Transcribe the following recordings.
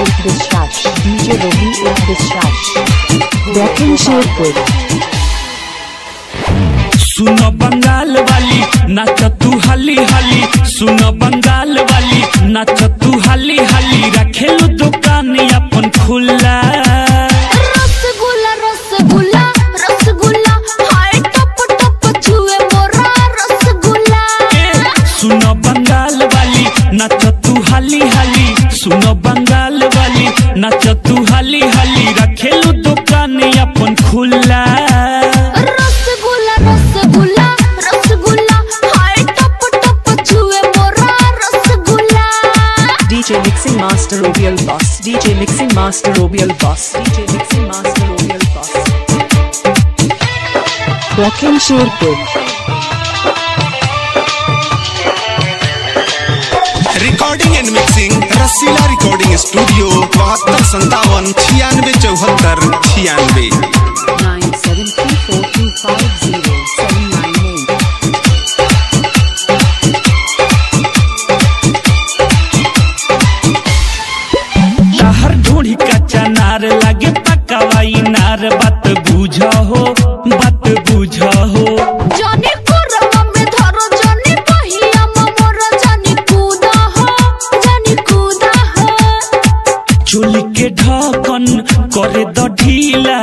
बिस्वास DJ Rabiul बिस्वास। सुनो बंगाल वाली नाच तू हाली हाली, सुनो बंगाल वाली नाच तू हाली हाली, रखेलू दुकान अपन खुला नाच तू हाली हाली, रखेलू दुकान अपन खुला। रसगुल्ला रसगुल्ला रसगुल्ला, हाय टप टप छुए मोरा rasgulla. DJ mixing master Rabiul Biswas, DJ mixing master Rabiul Biswas, DJ mixing master Rabiul Biswas. रखें शेयर पे recording and mixing Shila recording studio 7257 9474 96। शहर ढूंढी कच्चा नार लगे पकावाई नार, बात बूझा हो बात बूझा हो, चोली के ढकन करे द ढीला,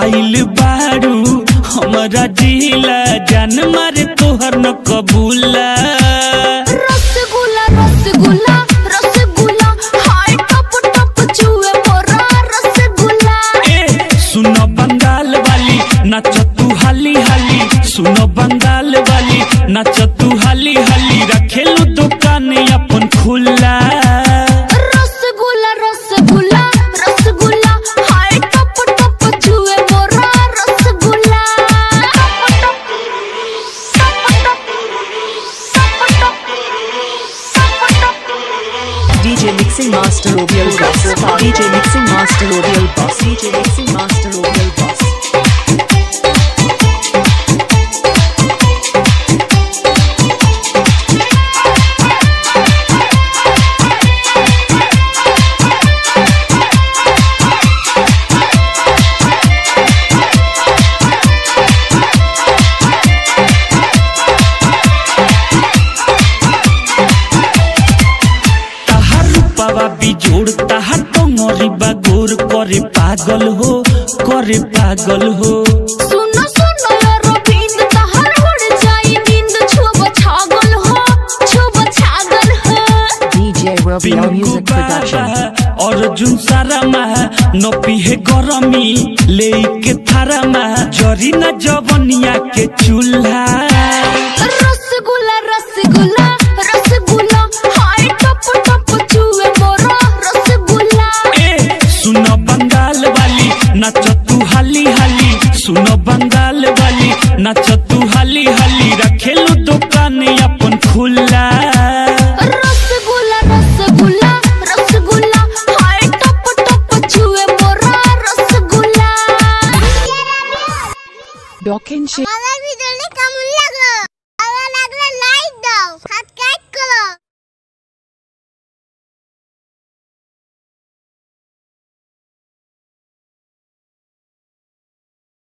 आइल बारू हमारा जिला, जान मारे तोहर न कबूला। रसगुल्ला रसगुल्ला रसगुल्ला, हाय टप टप छुए मोरा रसगुल्ला। सुनो बंगाल वाली नाच तू हाली हाली, सुनो बंगाल वाली नाच तू हाली हाली, रखेलू दुकान अपन खुला। DJ mixing master Rabiul Biswas, DJ mixing master Rabiul Biswas, DJ mixing master Rabiul जोड़ता हर तोरी बागोर करे पागल हो करे पागल हो। सुनो सुनो रबींद तहर उड़ जाई नींद, छुब छागल हो छुब छागल हो। डीजे रबिउल म्यूजिक प्रोडक्शन और जुन सारा माह न पीहे गरमी ले के थारा माह, जरी न जवनिया के चूल्हा। रसगुल्ला रसगुल्ला रसगुल्ला, हाय टप टप छुए मोरा रसगुल्ला। सुनो बंगाल वाली नाच तू हाली हाली, सुनो बंगाल वाली नाच तू हाली हाली, रखेलू दुकान अपन खुला। रसगुल्ला रसगुल्ला रसगुल्ला, हाय टप टप छुए मोरा रसगुल्ला। डॉकिन शेयर।